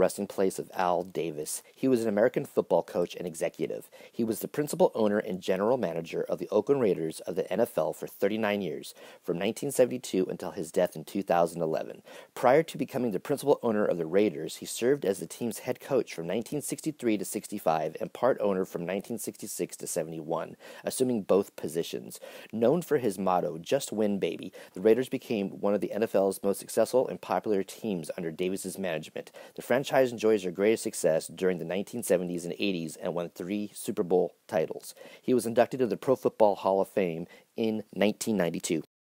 rest in place of Al Davis. He was an American football coach and executive. He was the principal owner and general manager of the Oakland Raiders of the NFL for 39 years, from 1972 until his death in 2011. Prior to becoming the principal owner of the Raiders, he served as the team's head coach from 1963 to 65 and part owner from 1966 to 71, assuming both positions. Known for his motto, "Just Win, Baby," the Raiders became one of the NFL's most successful and popular teams under Davis's management. The franchise enjoys their greatest success during the 1970s and 80s and won 3 Super Bowl titles. He was inducted to the Pro Football Hall of Fame in 1992.